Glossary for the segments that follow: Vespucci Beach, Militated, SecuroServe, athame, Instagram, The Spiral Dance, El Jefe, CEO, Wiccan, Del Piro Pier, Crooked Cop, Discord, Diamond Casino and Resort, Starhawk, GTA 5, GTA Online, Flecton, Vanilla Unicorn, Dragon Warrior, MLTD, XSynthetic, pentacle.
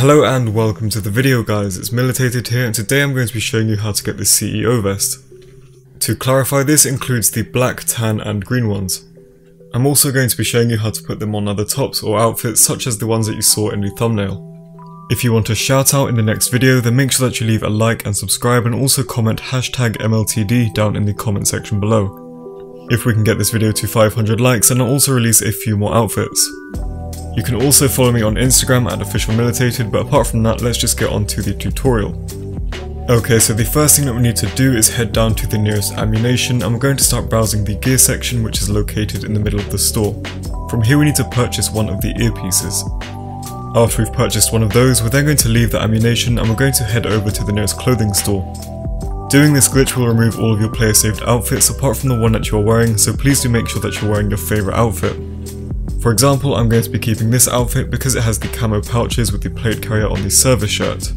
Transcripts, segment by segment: Hello and welcome to the video, guys. It's Militated here, and today I'm going to be showing you how to get the CEO vest. To clarify, this includes the black, tan and green ones. I'm also going to be showing you how to put them on other tops or outfits such as the ones that you saw in the thumbnail. If you want a shout out in the next video, then make sure that you leave a like and subscribe, and also comment #MLTD down in the comment section below. If we can get this video to 500 likes, then I'll also release a few more outfits. You can also follow me on Instagram at officialmilitated, but apart from that, let's just get on to the tutorial. Okay, so the first thing that we need to do is head down to the nearest ammunition, and we're going to start browsing the gear section, which is located in the middle of the store. From here we need to purchase one of the earpieces. After we've purchased one of those, we're then going to leave the ammunition and we're going to head over to the nearest clothing store. Doing this glitch will remove all of your player saved outfits apart from the one that you are wearing, so please do make sure that you're wearing your favourite outfit. For example, I'm going to be keeping this outfit because it has the camo pouches with the plate carrier on the server shirt.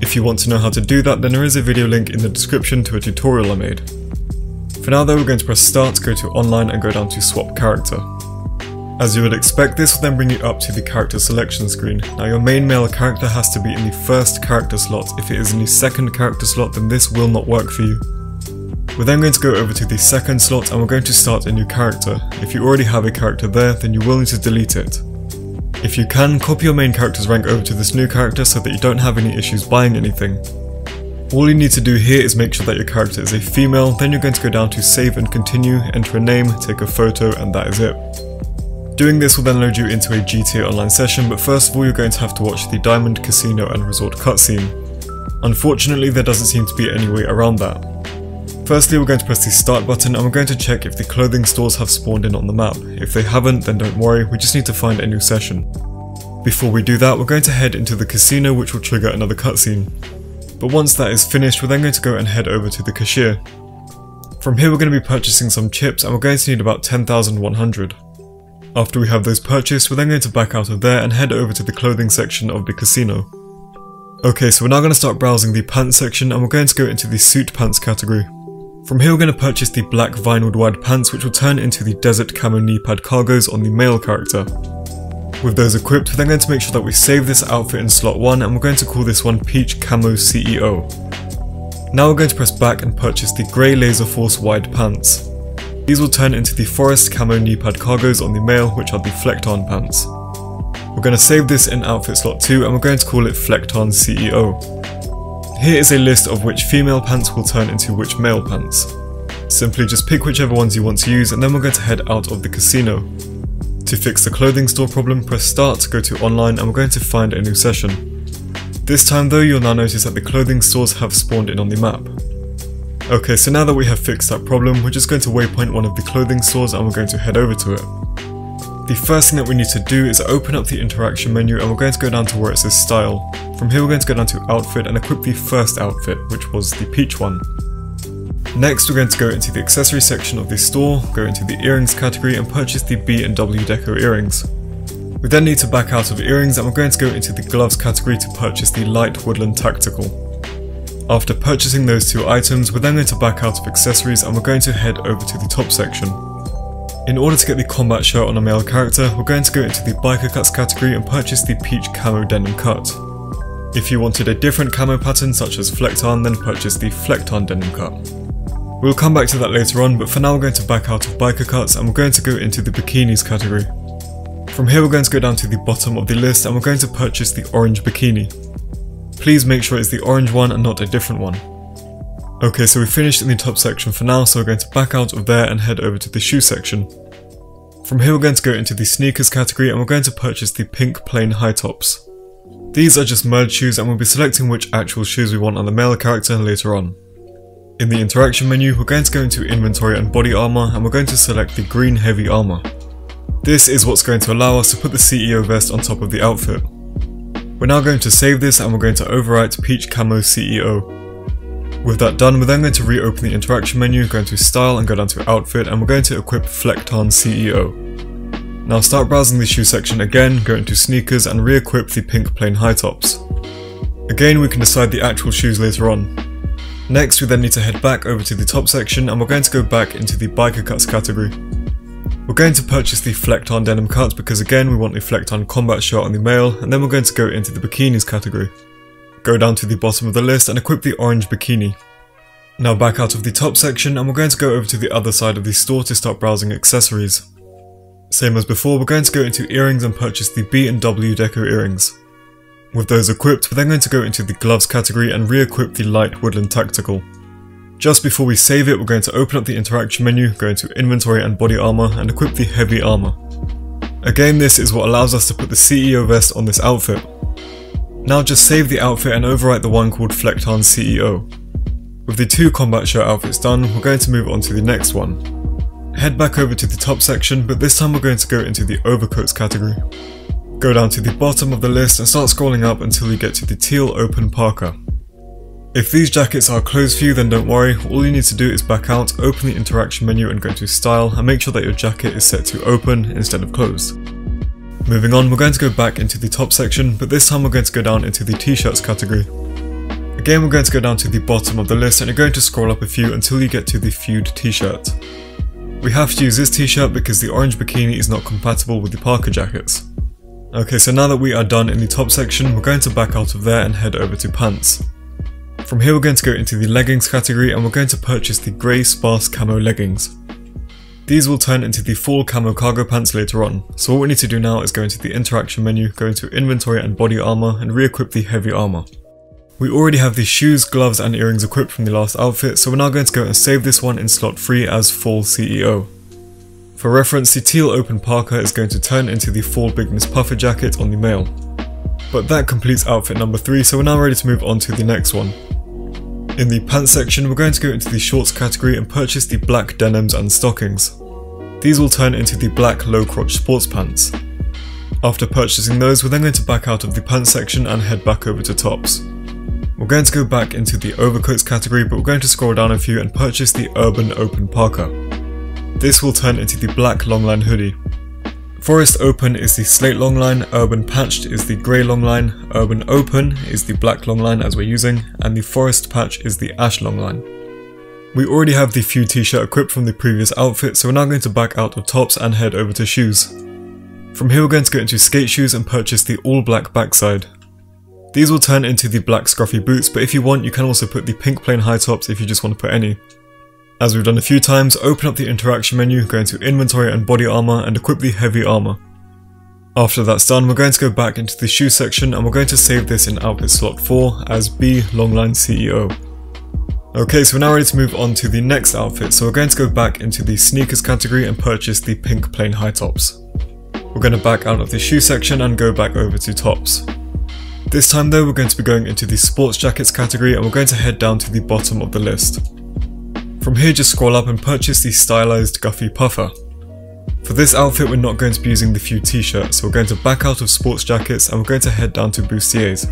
If you want to know how to do that, then there is a video link in the description to a tutorial I made. For now though, we're going to press start, go to online and go down to swap character. As you would expect, this will then bring you up to the character selection screen. Now your main male character has to be in the first character slot. If it is in the second character slot, then this will not work for you. We're then going to go over to the second slot and we're going to start a new character. If you already have a character there, then you will need to delete it. If you can, copy your main character's rank over to this new character so that you don't have any issues buying anything. All you need to do here is make sure that your character is a female, then you're going to go down to save and continue, enter a name, take a photo, and that is it. Doing this will then load you into a GTA Online session, but first of all you're going to have to watch the Diamond Casino and Resort cutscene. Unfortunately, there doesn't seem to be any way around that. Firstly, we're going to press the start button and we're going to check if the clothing stores have spawned in on the map. If they haven't, then don't worry, we just need to find a new session. Before we do that, we're going to head into the casino, which will trigger another cutscene. But once that is finished, we're then going to go and head over to the cashier. From here we're going to be purchasing some chips and we're going to need about 10,100. After we have those purchased, we're then going to back out of there and head over to the clothing section of the casino. Okay, so we're now going to start browsing the pants section and we're going to go into the suit pants category. From here we're going to purchase the black vinyled wide pants, which will turn into the desert camo knee pad cargos on the male character. With those equipped, we're then going to make sure that we save this outfit in slot 1 and we're going to call this one Peach Camo CEO. Now we're going to press back and purchase the grey laser force wide pants. These will turn into the forest camo knee pad cargos on the male, which are the Flecton pants. We're going to save this in outfit slot 2 and we're going to call it Flecton CEO. Here is a list of which female pants will turn into which male pants. Simply just pick whichever ones you want to use, and then we're going to head out of the casino. To fix the clothing store problem, press start, go to online and we're going to find a new session. This time though, you'll now notice that the clothing stores have spawned in on the map. Okay, so now that we have fixed that problem, we're just going to waypoint one of the clothing stores and we're going to head over to it. The first thing that we need to do is open up the interaction menu and we're going to go down to where it says style. From here we're going to go down to outfit and equip the first outfit, which was the peach one. Next we're going to go into the accessory section of the store, go into the earrings category and purchase the B&W Deco earrings. We then need to back out of earrings and we're going to go into the gloves category to purchase the light woodland tactical. After purchasing those two items, we're then going to back out of accessories and we're going to head over to the top section. In order to get the combat shirt on a male character, we're going to go into the biker cuts category and purchase the peach camo denim cut. If you wanted a different camo pattern such as Flecton, then purchase the Flecton denim cut. We'll come back to that later on, but for now we're going to back out of biker cuts and we're going to go into the bikinis category. From here we're going to go down to the bottom of the list and we're going to purchase the orange bikini. Please make sure it's the orange one and not a different one. Okay, so we finished in the top section for now, so we're going to back out of there and head over to the shoe section. From here we're going to go into the sneakers category and we're going to purchase the pink plain high tops. These are just merged shoes and we'll be selecting which actual shoes we want on the male character later on. In the interaction menu we're going to go into inventory and body armor and we're going to select the green heavy armor. This is what's going to allow us to put the CEO vest on top of the outfit. We're now going to save this and we're going to overwrite Peach Camo CEO. With that done, we're then going to reopen the interaction menu, go into style and go down to outfit and we're going to equip Flecton CEO. Now start browsing the shoe section again, go into sneakers and re-equip the pink plain high tops. Again, we can decide the actual shoes later on. Next, we then need to head back over to the top section and we're going to go back into the biker cuts category. We're going to purchase the Flecton denim cuts because again we want the Flecton combat shirt on the male, and then we're going to go into the bikinis category. Go down to the bottom of the list and equip the orange bikini. Now back out of the top section and we're going to go over to the other side of the store to start browsing accessories. Same as before, we're going to go into earrings and purchase the B&W Deco earrings. With those equipped, we're then going to go into the gloves category and re-equip the light woodland tactical. Just before we save it, we're going to open up the interaction menu, go into inventory and body armor and equip the heavy armor. Again, this is what allows us to put the CEO vest on this outfit. Now just save the outfit and overwrite the one called Flecton CEO. With the two combat shirt outfits done, we're going to move on to the next one. Head back over to the top section, but this time we're going to go into the overcoats category. Go down to the bottom of the list and start scrolling up until you get to the teal open parka. If these jackets are closed for you, then don't worry, all you need to do is back out, open the interaction menu and go to style and make sure that your jacket is set to open instead of closed. Moving on, we're going to go back into the top section, but this time we're going to go down into the t-shirts category. Again, we're going to go down to the bottom of the list and you're going to scroll up a few until you get to the feud t-shirt. We have to use this t-shirt because the orange bikini is not compatible with the parka jackets. Okay, so now that we are done in the top section, we're going to back out of there and head over to pants. From here we're going to go into the leggings category and we're going to purchase the grey sparse camo leggings. These will turn into the fall camo cargo pants later on, so what we need to do now is go into the interaction menu, go into inventory and body armour and re-equip the heavy armour. We already have the shoes, gloves and earrings equipped from the last outfit, so we're now going to go and save this one in slot 3 as fall CEO. For reference, the teal open parka is going to turn into the fall Big Miss puffer jacket on the male. But that completes outfit number 3, so we're now ready to move on to the next one. In the pants section, we're going to go into the shorts category and purchase the black denims and stockings. These will turn into the black low crotch sports pants. After purchasing those, we're then going to back out of the pants section and head back over to tops. We're going to go back into the overcoats category, but we're going to scroll down a few and purchase the urban open parka. This will turn into the black longline hoodie. Forest open is the slate longline, urban patched is the grey longline, urban open is the black longline as we're using, and the forest patch is the ash longline. We already have the few t-shirt equipped from the previous outfit, so we're now going to back out of tops and head over to shoes. From here we're going to go into skate shoes and purchase the all black backside. These will turn into the black scruffy boots, but if you want you can also put the pink plain high tops if you just want to put any. As we've done a few times, open up the interaction menu, go into inventory and body armor and equip the heavy armor. After that's done, we're going to go back into the shoe section and we're going to save this in outfit slot 4 as B longline CEO. Okay, so we're now ready to move on to the next outfit, so we're going to go back into the sneakers category and purchase the pink plain high tops. We're going to back out of the shoe section and go back over to tops. This time though, we're going to be going into the sports jackets category and we're going to head down to the bottom of the list. From here just scroll up and purchase the stylized Guffy puffer. For this outfit we're not going to be using the few t-shirts, so we're going to back out of sports jackets and we're going to head down to bustiers.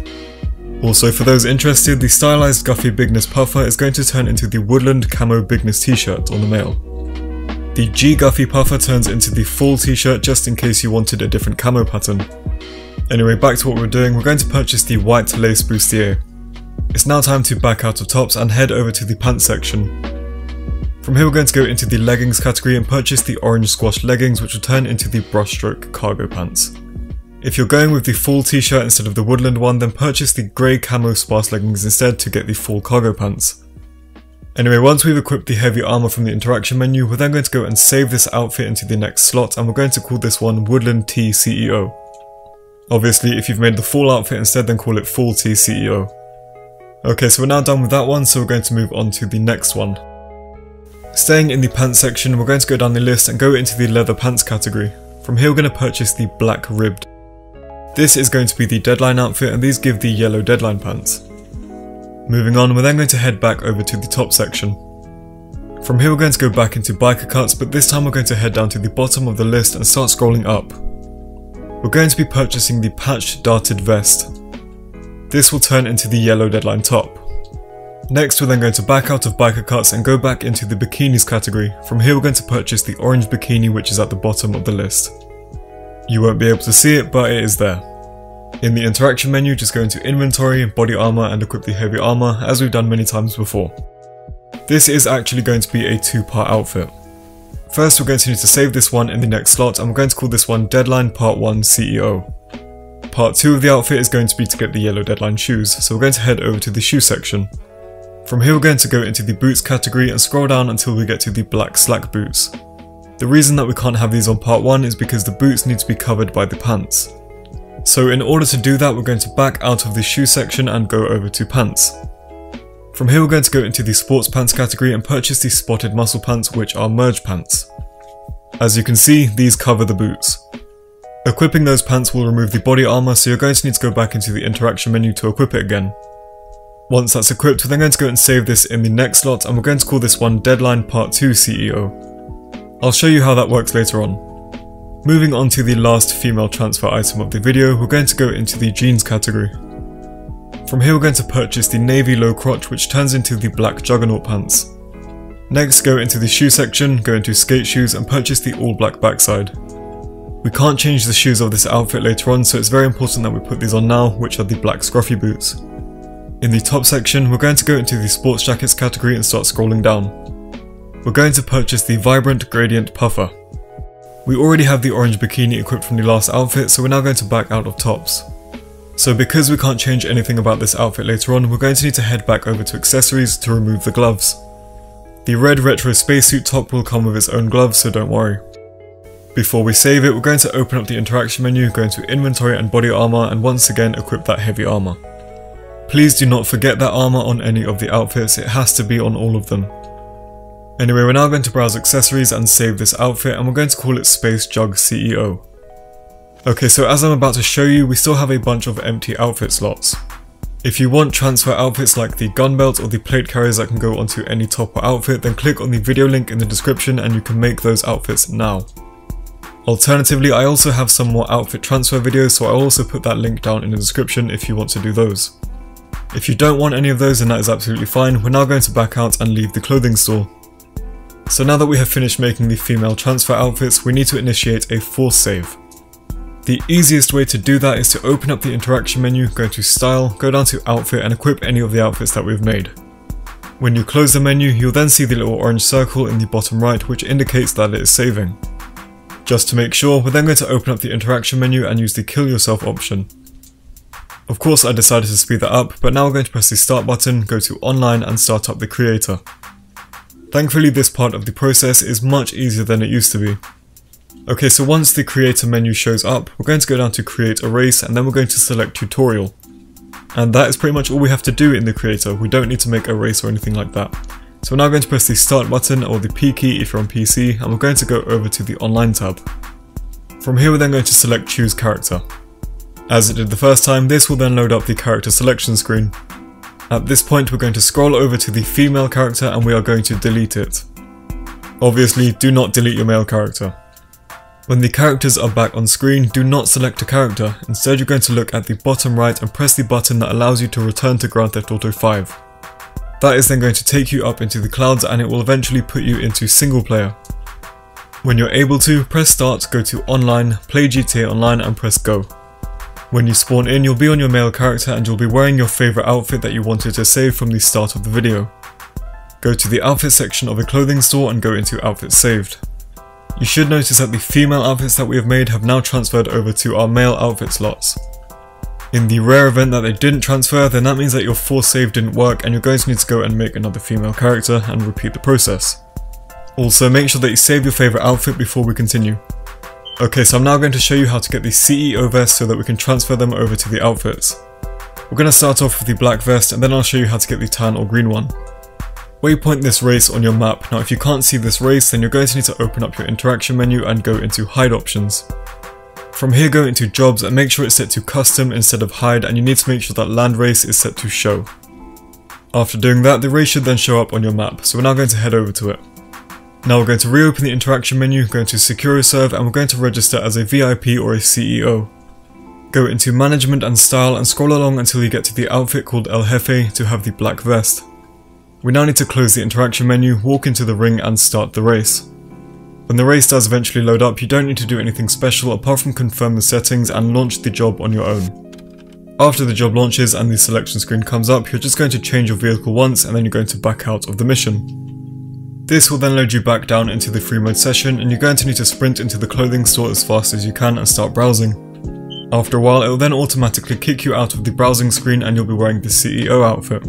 Also for those interested, the stylized Guffy bigness puffer is going to turn into the woodland camo bigness t-shirt on the male. The G Guffy puffer turns into the full t-shirt just in case you wanted a different camo pattern. Anyway, back to what we're doing, we're going to purchase the white lace bustier. It's now time to back out of tops and head over to the pants section. From here we're going to go into the leggings category and purchase the orange squash leggings, which will turn into the brushstroke cargo pants. If you're going with the full t-shirt instead of the woodland one, then purchase the grey camo sparse leggings instead to get the full cargo pants. Anyway, once we've equipped the heavy armour from the interaction menu, we're then going to go and save this outfit into the next slot and we're going to call this one Woodland T CEO. Obviously, if you've made the full outfit instead, then call it Full T CEO. Okay, so we're now done with that one, so we're going to move on to the next one. Staying in the pants section, we're going to go down the list and go into the leather pants category. From here, we're going to purchase the black ribbed. This is going to be the deadline outfit, and these give the yellow deadline pants. Moving on, we're then going to head back over to the top section. From here, we're going to go back into biker cuts, but this time we're going to head down to the bottom of the list and start scrolling up. We're going to be purchasing the patched darted vest. This will turn into the yellow deadline top. Next we're then going to back out of biker cuts and go back into the bikinis category. From here we're going to purchase the orange bikini, which is at the bottom of the list. You won't be able to see it, but it is there. In the interaction menu just go into inventory, body armor and equip the heavy armor as we've done many times before. This is actually going to be a two-part outfit. First, we're going to need to save this one in the next slot, and we're going to call this one Deadline Part 1 CEO. Part 2 of the outfit is going to be to get the yellow deadline shoes, so we're going to head over to the shoe section. From here we're going to go into the boots category and scroll down until we get to the black slack boots. The reason that we can't have these on part 1 is because the boots need to be covered by the pants. So in order to do that, we're going to back out of the shoe section and go over to pants. From here we're going to go into the sports pants category and purchase the spotted muscle pants, which are merge pants. As you can see, these cover the boots. Equipping those pants will remove the body armor, so you're going to need to go back into the interaction menu to equip it again. Once that's equipped, we're then going to go and save this in the next slot, and we're going to call this one Deadline Part 2 CEO. I'll show you how that works later on. Moving on to the last female transfer item of the video, we're going to go into the jeans category. From here we're going to purchase the navy low crotch, which turns into the black juggernaut pants. Next, go into the shoe section, go into skate shoes and purchase the all black backside. We can't change the shoes of this outfit later on, so it's very important that we put these on now, which are the black scruffy boots. In the top section, we're going to go into the sports jackets category and start scrolling down. We're going to purchase the vibrant gradient puffer. We already have the orange bikini equipped from the last outfit, so we're now going to back out of tops. So because we can't change anything about this outfit later on, we're going to need to head back over to accessories to remove the gloves. The red retro spacesuit top will come with its own gloves, so don't worry. Before we save it, we're going to open up the interaction menu, go into inventory and body armor, and once again equip that heavy armor. Please do not forget that armor on any of the outfits, it has to be on all of them. Anyway, we're now going to browse accessories and save this outfit, and we're going to call it Space Jug CEO. Okay, so as I'm about to show you, we still have a bunch of empty outfit slots. If you want transfer outfits like the gun belt or the plate carriers that can go onto any top or outfit, then click on the video link in the description and you can make those outfits now. Alternatively, I also have some more outfit transfer videos, so I'll also put that link down in the description if you want to do those. If you don't want any of those, then that is absolutely fine. We're now going to back out and leave the clothing store. So now that we have finished making the female transfer outfits, we need to initiate a force save. The easiest way to do that is to open up the interaction menu, go to style, go down to outfit and equip any of the outfits that we've made. When you close the menu, you'll then see the little orange circle in the bottom right, which indicates that it is saving. Just to make sure, we're then going to open up the interaction menu and use the kill yourself option. Of course I decided to speed that up, but now we're going to press the start button, go to online and start up the creator. Thankfully this part of the process is much easier than it used to be. Okay, so once the creator menu shows up, we're going to go down to create a race and then we're going to select tutorial. And that is pretty much all we have to do in the creator, we don't need to make a race or anything like that. So we're now going to press the start button or the P key if you're on PC, and we're going to go over to the online tab. From here we're then going to select choose character. As it did the first time, this will then load up the character selection screen. At this point we're going to scroll over to the female character and we are going to delete it. Obviously, do not delete your male character. When the characters are back on screen, do not select a character. Instead you're going to look at the bottom right and press the button that allows you to return to Grand Theft Auto 5. That is then going to take you up into the clouds and it will eventually put you into single player. When you're able to, press start, go to online, play GTA Online and press go. When you spawn in, you'll be on your male character and you'll be wearing your favourite outfit that you wanted to save from the start of the video. Go to the outfit section of the clothing store and go into outfits saved. You should notice that the female outfits that we have made have now transferred over to our male outfit slots. In the rare event that they didn't transfer, then that means that your force save didn't work and you're going to need to go and make another female character and repeat the process. Also, make sure that you save your favourite outfit before we continue. Okay, so I'm now going to show you how to get the CEO vest so that we can transfer them over to the outfits. We're going to start off with the black vest and then I'll show you how to get the tan or green one. Waypoint this race on your map. Now if you can't see this race, then you're going to need to open up your interaction menu and go into hide options. From here go into jobs and make sure it's set to custom instead of hide, and you need to make sure that land race is set to show. After doing that, the race should then show up on your map, so we're now going to head over to it. Now we're going to reopen the interaction menu, go into SecuroServe and we're going to register as a VIP or a CEO. Go into management and style and scroll along until you get to the outfit called El Jefe to have the black vest. We now need to close the interaction menu, walk into the ring and start the race. When the race does eventually load up, you don't need to do anything special apart from confirm the settings and launch the job on your own. After the job launches and the selection screen comes up, you're just going to change your vehicle once and then you're going to back out of the mission. This will then load you back down into the free mode session, and you're going to need to sprint into the clothing store as fast as you can and start browsing. After a while, it will then automatically kick you out of the browsing screen and you'll be wearing the CEO outfit.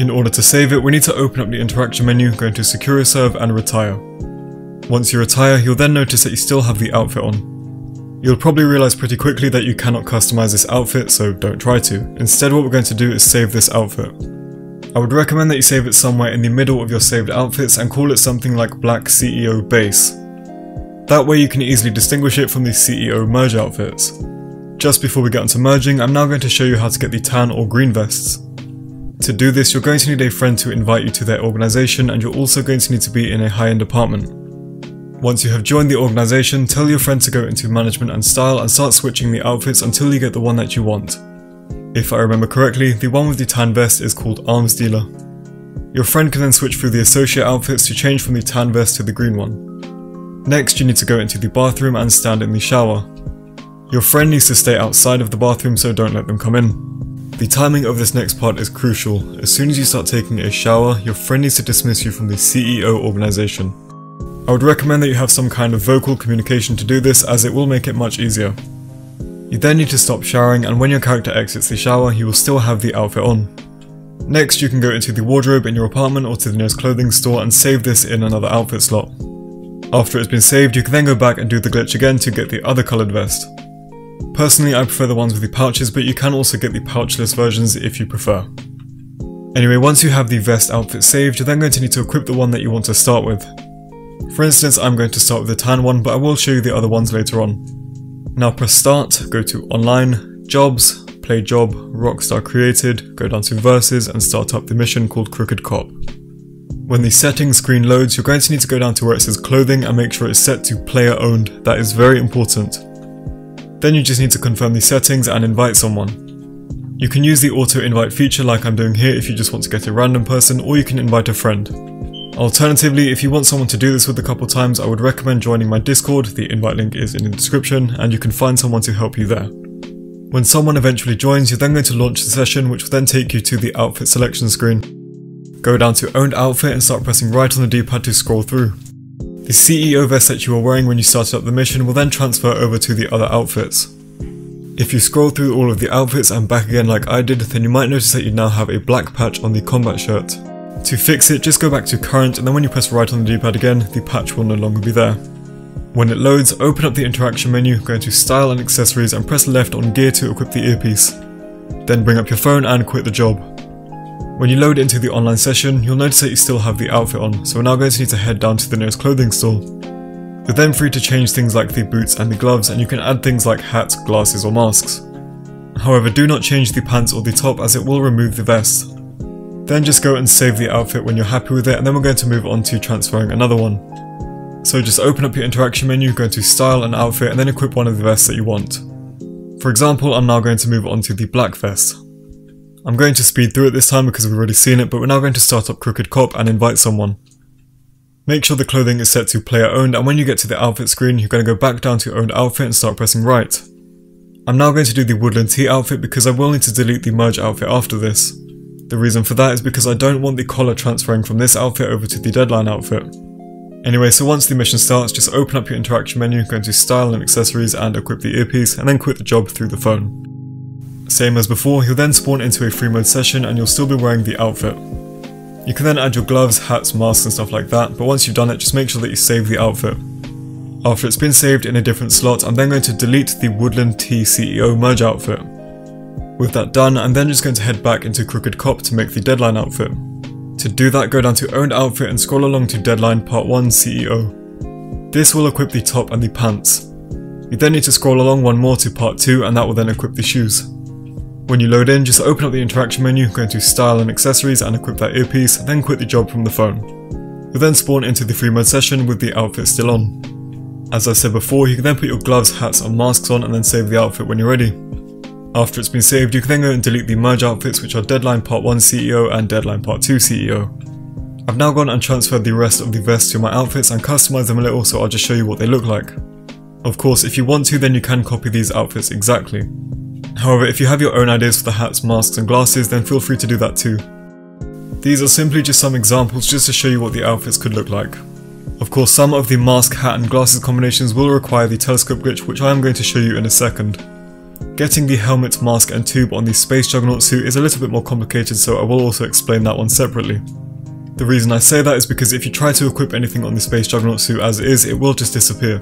In order to save it, we need to open up the interaction menu, go into SecuroServe and retire. Once you retire, you'll then notice that you still have the outfit on. You'll probably realise pretty quickly that you cannot customise this outfit, so don't try to. Instead, what we're going to do is save this outfit. I would recommend that you save it somewhere in the middle of your saved outfits and call it something like Black CEO Base. That way you can easily distinguish it from the CEO merge outfits. Just before we get onto merging, I'm now going to show you how to get the tan or green vests. To do this, you're going to need a friend to invite you to their organisation, and you're also going to need to be in a high-end apartment. Once you have joined the organisation, tell your friend to go into management and style and start switching the outfits until you get the one that you want. If I remember correctly, the one with the tan vest is called Arms Dealer. Your friend can then switch through the associate outfits to change from the tan vest to the green one. Next, you need to go into the bathroom and stand in the shower. Your friend needs to stay outside of the bathroom, so don't let them come in. The timing of this next part is crucial. As soon as you start taking a shower, your friend needs to dismiss you from the CEO organisation. I would recommend that you have some kind of vocal communication to do this, as it will make it much easier. You then need to stop showering, and when your character exits the shower, you will still have the outfit on. Next, you can go into the wardrobe in your apartment or to the nearest clothing store and save this in another outfit slot. After it's been saved, you can then go back and do the glitch again to get the other coloured vest. Personally, I prefer the ones with the pouches, but you can also get the pouchless versions if you prefer. Anyway, once you have the vest outfit saved, you're then going to need to equip the one that you want to start with. For instance, I'm going to start with the tan one, but I will show you the other ones later on. Now press start, go to online, jobs, play job, rockstar created, go down to versus and start up the mission called Crooked Cop. When the settings screen loads, you're going to need to go down to where it says clothing and make sure it's set to player owned. That is very important. Then you just need to confirm the settings and invite someone. You can use the auto invite feature like I'm doing here if you just want to get a random person, or you can invite a friend. Alternatively, if you want someone to do this with a couple times, I would recommend joining my Discord, the invite link is in the description, and you can find someone to help you there. When someone eventually joins, you're then going to launch the session, which will then take you to the outfit selection screen. Go down to owned outfit and start pressing right on the D-pad to scroll through. The CEO vest that you were wearing when you started up the mission will then transfer over to the other outfits. If you scroll through all of the outfits and back again like I did, then you might notice that you now have a black patch on the combat shirt. To fix it, just go back to current, and then when you press right on the D-pad again, the patch will no longer be there. When it loads, open up the interaction menu, go into style and accessories and press left on gear to equip the earpiece. Then bring up your phone and quit the job. When you load into the online session, you'll notice that you still have the outfit on, so we're now going to need to head down to the nearest clothing store. You're then free to change things like the boots and the gloves, and you can add things like hats, glasses or masks. However, do not change the pants or the top, as it will remove the vest. Then just go and save the outfit when you're happy with it, and then we're going to move on to transferring another one. So just open up your interaction menu, go to style and outfit, and then equip one of the vests that you want. For example, I'm now going to move on to the black vest. I'm going to speed through it this time because we've already seen it, but we're now going to start up Crooked Cop and invite someone. Make sure the clothing is set to player owned, and when you get to the outfit screen, you're going to go back down to owned outfit and start pressing right. I'm now going to do the woodland tea outfit because I will need to delete the merge outfit after this. The reason for that is because I don't want the collar transferring from this outfit over to the deadline outfit. Anyway, so once the mission starts, just open up your interaction menu, go into style and accessories and equip the earpiece, and then quit the job through the phone. Same as before, you'll then spawn into a free mode session and you'll still be wearing the outfit. You can then add your gloves, hats, masks and stuff like that, but once you've done it, just make sure that you save the outfit. After it's been saved in a different slot, I'm then going to delete the Woodland Tea CEO merge outfit. With that done, I'm then just going to head back into Crooked Cop to make the deadline outfit. To do that, go down to Owned Outfit and scroll along to Deadline Part 1 CEO. This will equip the top and the pants. You then need to scroll along one more to Part 2, and that will then equip the shoes. When you load in, just open up the interaction menu, go into Style and Accessories and equip that earpiece, then quit the job from the phone. You'll then spawn into the free mode session with the outfit still on. As I said before, you can then put your gloves, hats and masks on and then save the outfit when you're ready. After it's been saved, you can then go and delete the merge outfits, which are Deadline Part 1 CEO and Deadline Part 2 CEO. I've now gone and transferred the rest of the vests to my outfits and customised them a little, so I'll just show you what they look like. Of course, if you want to, then you can copy these outfits exactly. However, if you have your own ideas for the hats, masks and glasses, then feel free to do that too. These are simply just some examples just to show you what the outfits could look like. Of course, some of the mask, hat and glasses combinations will require the telescope glitch, which I am going to show you in a second. Getting the helmet, mask and tube on the Space Juggernaut suit is a little bit more complicated, so I will also explain that one separately. The reason I say that is because if you try to equip anything on the Space Juggernaut suit as is, it will just disappear.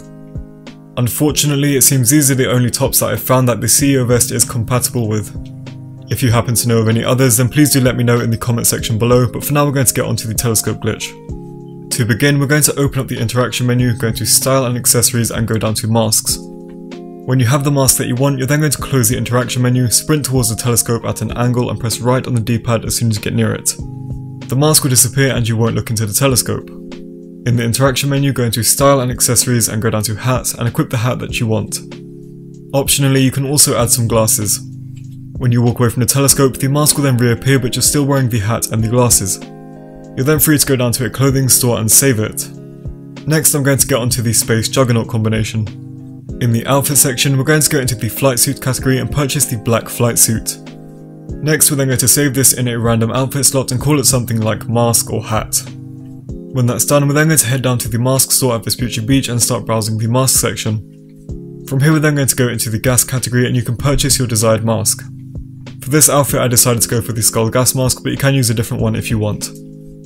Unfortunately, it seems these are the only tops that I've found that the CEO vest is compatible with. If you happen to know of any others, then please do let me know in the comment section below, but for now we're going to get onto the telescope glitch. To begin, we're going to open up the interaction menu, go to Style and Accessories and go down to Masks. When you have the mask that you want, you're then going to close the interaction menu, sprint towards the telescope at an angle and press right on the D-pad as soon as you get near it. The mask will disappear and you won't look into the telescope. In the interaction menu, go into Style and Accessories and go down to Hats and equip the hat that you want. Optionally, you can also add some glasses. When you walk away from the telescope, the mask will then reappear, but you're still wearing the hat and the glasses. You're then free to go down to a clothing store and save it. Next, I'm going to get onto the Space Juggernaut combination. In the outfit section, we're going to go into the flight suit category and purchase the black flight suit. Next, we're then going to save this in a random outfit slot and call it something like mask or hat. When that's done, we're then going to head down to the mask store at Vespucci Beach and start browsing the mask section. From here, we're then going to go into the gas category and you can purchase your desired mask. For this outfit, I decided to go for the skull gas mask, but you can use a different one if you want.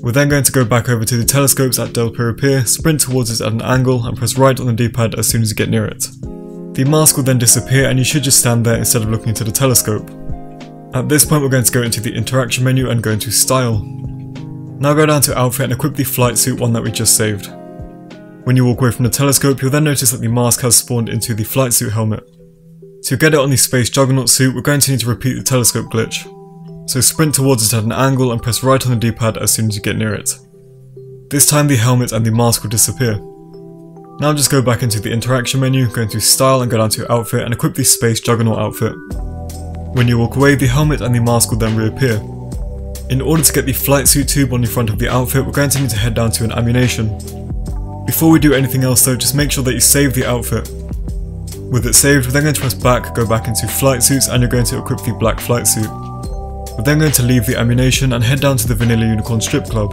We're then going to go back over to the telescopes at Del Piro Pier, sprint towards it at an angle and press right on the D-pad as soon as you get near it. The mask will then disappear and you should just stand there instead of looking into the telescope. At this point, we're going to go into the interaction menu and go into Style. Now go down to Outfit and equip the flight suit one that we just saved. When you walk away from the telescope, you'll then notice that the mask has spawned into the flight suit helmet. To get it on the Space Juggernaut suit, we're going to need to repeat the telescope glitch. So sprint towards it at an angle and press right on the D-pad as soon as you get near it. This time the helmet and the mask will disappear. Now just go back into the interaction menu, go into Style and go down to Outfit and equip the Space Juggernaut outfit. When you walk away, the helmet and the mask will then reappear. In order to get the flight suit tube on the front of the outfit, we're going to need to head down to an ammunition. Before we do anything else though, just make sure that you save the outfit. With it saved, we're then going to press back, go back into flight suits and you're going to equip the black flight suit. We're then going to leave the ammunition and head down to the Vanilla Unicorn strip club.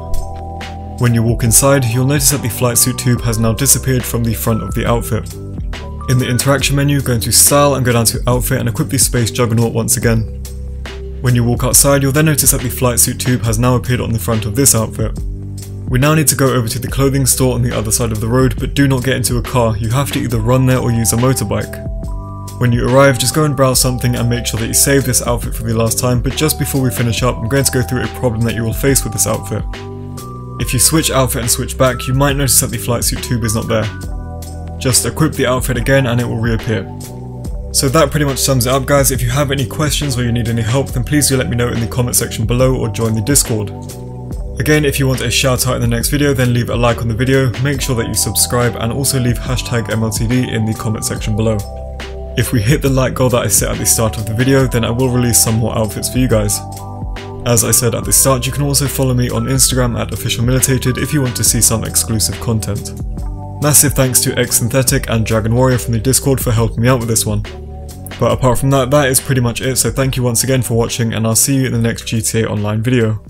When you walk inside, you'll notice that the flight suit tube has now disappeared from the front of the outfit. In the interaction menu, go into Style and go down to Outfit and equip the Space Juggernaut once again. When you walk outside, you'll then notice that the flight suit tube has now appeared on the front of this outfit. We now need to go over to the clothing store on the other side of the road, but do not get into a car, you have to either run there or use a motorbike. When you arrive, just go and browse something and make sure that you save this outfit for the last time, but just before we finish up, I'm going to go through a problem that you will face with this outfit. If you switch outfit and switch back, you might notice that the flight suit tube is not there. Just equip the outfit again and it will reappear. So that pretty much sums it up, guys. If you have any questions or you need any help, then please do let me know in the comment section below or join the Discord. Again, if you want a shout out in the next video, then leave a like on the video, make sure that you subscribe and also leave #MLTD in the comment section below. If we hit the like goal that I set at the start of the video, then I will release some more outfits for you guys. As I said at the start, you can also follow me on Instagram at officialmilitated if you want to see some exclusive content. Massive thanks to XSynthetic and Dragon Warrior from the Discord for helping me out with this one. But apart from that, that is pretty much it, so thank you once again for watching and I'll see you in the next GTA Online video.